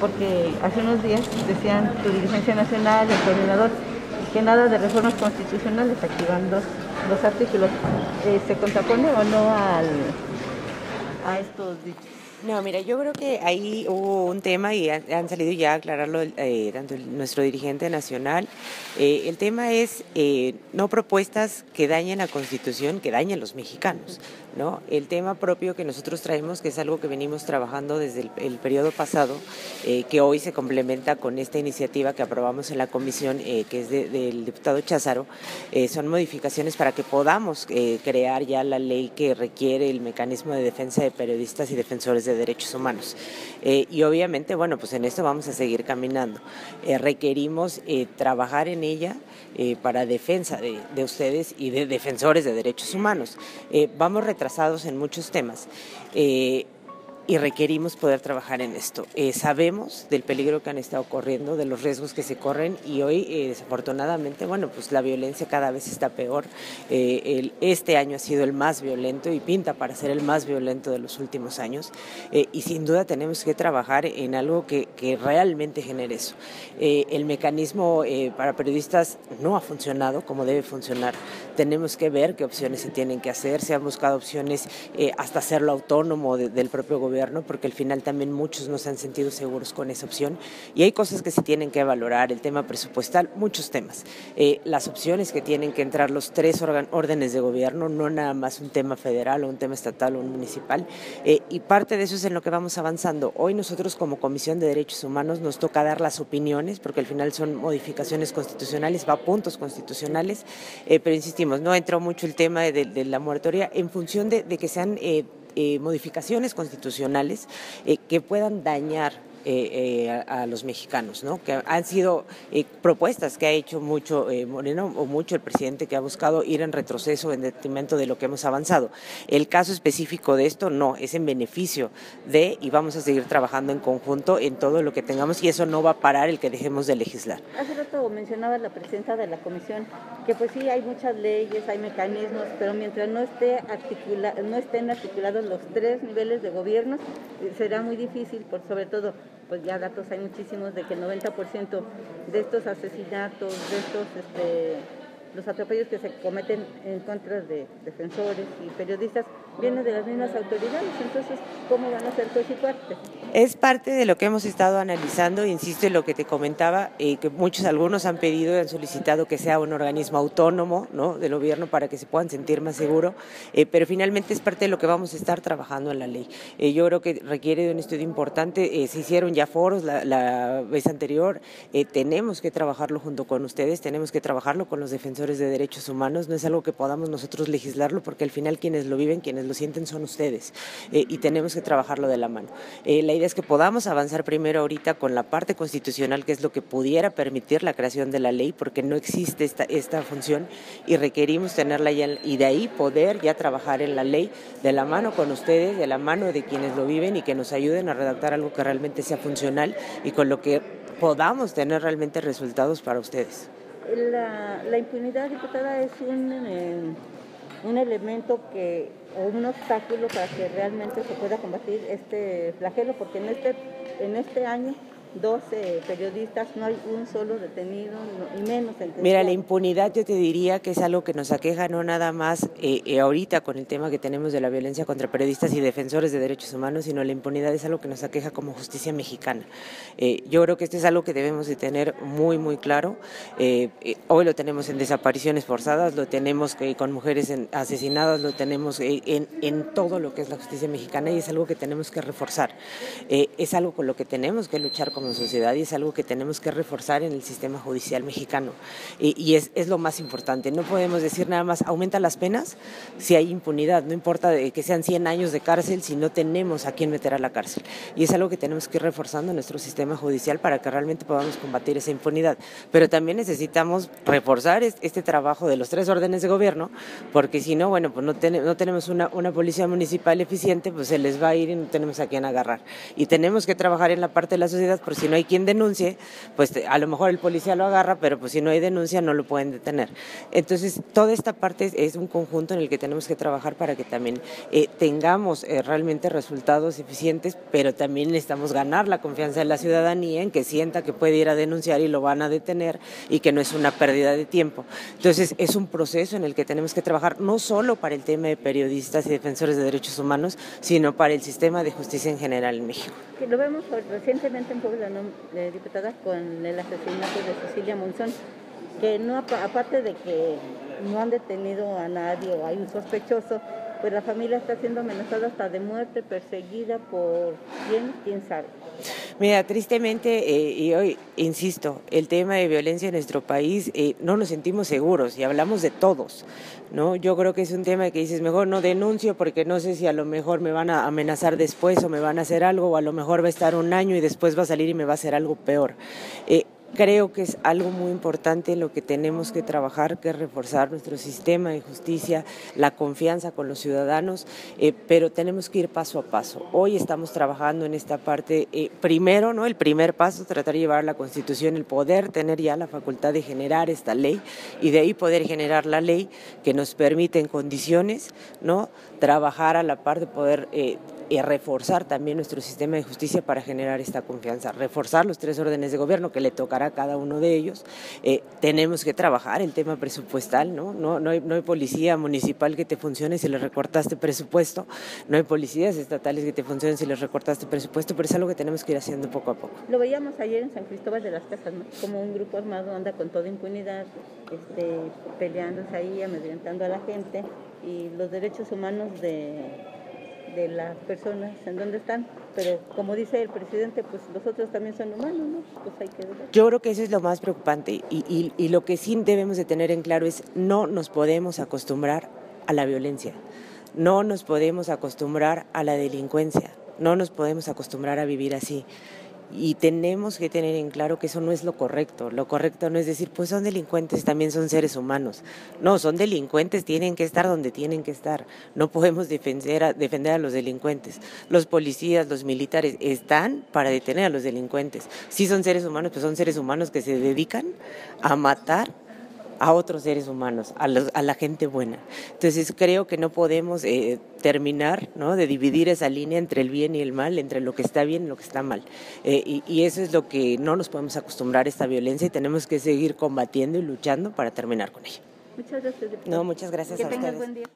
porque hace unos días decían su dirigencia nacional, el coordinador, que nada de reformas constitucionales, activando los artículos. ¿Se contrapone o no a estos dichos? No, mira, yo creo que ahí hubo un tema y han salido ya a aclararlo tanto nuestro dirigente nacional. El tema es no propuestas que dañen la Constitución, que dañen los mexicanos, ¿no? El tema propio que nosotros traemos, que es algo que venimos trabajando desde el periodo pasado, que hoy se complementa con esta iniciativa que aprobamos en la comisión, que es del diputado Cházaro, son modificaciones para que podamos crear ya la ley que requiere el mecanismo de defensa de periodistas y defensores de derechos humanos. Y obviamente, bueno, pues en esto vamos a seguir caminando. Requerimos trabajar en ella para defensa de ustedes y de defensores de derechos humanos. Vamos retrasados en muchos temas y requerimos poder trabajar en esto. Sabemos del peligro que han estado corriendo, de los riesgos que se corren, y hoy desafortunadamente, bueno, pues la violencia cada vez está peor. Este año ha sido el más violento y pinta para ser el más violento de los últimos años, y sin duda tenemos que trabajar en algo que realmente genere eso. El mecanismo para periodistas no ha funcionado como debe funcionar. Tenemos que ver qué opciones se tienen que hacer. Se han buscado opciones hasta hacerlo autónomo del propio gobierno, porque al final también muchos no se han sentido seguros con esa opción, y hay cosas que se tienen que valorar, el tema presupuestal, muchos temas, las opciones que tienen que entrar los tres órdenes de gobierno, no nada más un tema federal o un tema estatal o un municipal, y parte de eso es en lo que vamos avanzando. Hoy nosotros como Comisión de Derechos Humanos nos toca dar las opiniones, porque al final son modificaciones constitucionales, va a puntos constitucionales, pero insistimos, no entró mucho el tema de la moratoria en función de que sean modificaciones constitucionales que puedan dañar a los mexicanos, ¿no? Que han sido propuestas que ha hecho mucho Moreno o mucho el presidente, que ha buscado ir en retroceso en detrimento de lo que hemos avanzado. El caso específico de esto no, es en beneficio de, y vamos a seguir trabajando en conjunto en todo lo que tengamos, y eso no va a parar el que dejemos de legislar. Hace rato mencionaba la presidenta de la comisión que pues sí, hay muchas leyes, hay mecanismos, pero mientras no estén articulados los tres niveles de gobierno, será muy difícil, por sobre todo, pues ya datos hay muchísimos de que el 90% de estos asesinatos, de estos los atropellos que se cometen en contra de defensores y periodistas vienen de las mismas autoridades. Entonces, ¿cómo van a hacer coche y parte? Es parte de lo que hemos estado analizando, insisto en lo que te comentaba, que algunos han pedido y han solicitado que sea un organismo autónomo, ¿no?, del gobierno, para que se puedan sentir más seguros, pero finalmente es parte de lo que vamos a estar trabajando en la ley. Yo creo que requiere de un estudio importante, se hicieron ya foros la vez anterior, tenemos que trabajarlo junto con ustedes, tenemos que trabajarlo con los defensores de derechos humanos, no es algo que podamos nosotros legislarlo, porque al final quienes lo viven, quienes lo sienten son ustedes, y tenemos que trabajarlo de la mano. La idea es que podamos avanzar primero ahorita con la parte constitucional, que es lo que pudiera permitir la creación de la ley, porque no existe esta función y requerimos tenerla ya, y de ahí poder ya trabajar en la ley de la mano con ustedes, de la mano de quienes lo viven, y que nos ayuden a redactar algo que realmente sea funcional y con lo que podamos tener realmente resultados para ustedes. La impunidad, diputada, es un elemento o un obstáculo para que realmente se pueda combatir este flagelo, porque en este año 12 periodistas, no hay un solo detenido, y menos sentenciado. Mira, la impunidad yo te diría que es algo que nos aqueja, no nada más ahorita con el tema que tenemos de la violencia contra periodistas y defensores de derechos humanos, sino la impunidad es algo que nos aqueja como justicia mexicana. Yo creo que esto es algo que debemos de tener muy, muy claro. Hoy lo tenemos en desapariciones forzadas, lo tenemos con mujeres asesinadas, lo tenemos en todo lo que es la justicia mexicana, y es algo que tenemos que reforzar. Es algo con lo que tenemos que luchar como sociedad, y es algo que tenemos que reforzar en el sistema judicial mexicano, y es lo más importante. No podemos decir nada más aumenta las penas si hay impunidad, no importa que sean 100 años de cárcel si no tenemos a quién meter a la cárcel, y es algo que tenemos que ir reforzando en nuestro sistema judicial para que realmente podamos combatir esa impunidad, pero también necesitamos reforzar este trabajo de los tres órdenes de gobierno, porque si no, bueno, pues no tenemos una policía municipal eficiente, pues se les va a ir y no tenemos a quién agarrar, y tenemos que trabajar en la parte de la sociedad, por pues si no hay quien denuncie, pues a lo mejor el policía lo agarra, pero pues si no hay denuncia no lo pueden detener. Entonces, toda esta parte es un conjunto en el que tenemos que trabajar para que también tengamos realmente resultados eficientes, pero también necesitamos ganar la confianza de la ciudadanía en que sienta que puede ir a denunciar y lo van a detener y que no es una pérdida de tiempo. Entonces, es un proceso en el que tenemos que trabajar no solo para el tema de periodistas y defensores de derechos humanos, sino para el sistema de justicia en general en México. Que lo vemos recientemente en Puebla, ¿no, diputada? Con el asesinato de Cecilia Monzón, que no, aparte de que no han detenido a nadie o hay un sospechoso, pues la familia está siendo amenazada hasta de muerte, perseguida por quién sabe. Mira, tristemente, y hoy insisto, el tema de violencia en nuestro país no nos sentimos seguros y hablamos de todos, ¿no? Yo creo que es un tema que dices, mejor no denuncio porque no sé si a lo mejor me van a amenazar después o me van a hacer algo, o a lo mejor va a estar un año y después va a salir y me va a hacer algo peor. Creo que es algo muy importante en lo que tenemos que trabajar, que es reforzar nuestro sistema de justicia, la confianza con los ciudadanos, pero tenemos que ir paso a paso. Hoy estamos trabajando en esta parte, primero, ¿no? El primer paso, tratar de llevar la Constitución, el poder tener ya la facultad de generar esta ley y de ahí poder generar la ley que nos permite en condiciones, ¿no?, trabajar a la par de poder y reforzar también nuestro sistema de justicia para generar esta confianza, reforzar los tres órdenes de gobierno que le tocará a cada uno de ellos. Tenemos que trabajar el tema presupuestal, ¿no? No hay policía municipal que te funcione si le recortaste presupuesto, no hay policías estatales que te funcionen si les recortaste presupuesto, pero es algo que tenemos que ir haciendo poco a poco. Lo veíamos ayer en San Cristóbal de las Casas, ¿no?, como un grupo armado anda con toda impunidad, peleándose ahí, amedrentando a la gente, y los derechos humanos de las personas en donde están, pero como dice el presidente, pues los otros también son humanos, ¿no? Pues hay que ver. Yo creo que eso es lo más preocupante y lo que sí debemos de tener en claro es no nos podemos acostumbrar a la violencia, no nos podemos acostumbrar a la delincuencia, no nos podemos acostumbrar a vivir así. Y tenemos que tener en claro que eso no es lo correcto. Lo correcto no es decir, pues son delincuentes, también son seres humanos. No, son delincuentes, tienen que estar donde tienen que estar. No podemos defender a los delincuentes. Los policías, los militares están para detener a los delincuentes. Si son seres humanos, pues son seres humanos que se dedican a matar a otros seres humanos, a la gente buena. Entonces creo que no podemos terminar, ¿no?, de dividir esa línea entre el bien y el mal, entre lo que está bien y lo que está mal. Y eso es lo que no nos podemos acostumbrar a esta violencia y tenemos que seguir combatiendo y luchando para terminar con ella. Muchas gracias, diputada. No, muchas gracias a ustedes. Que tengan buen día.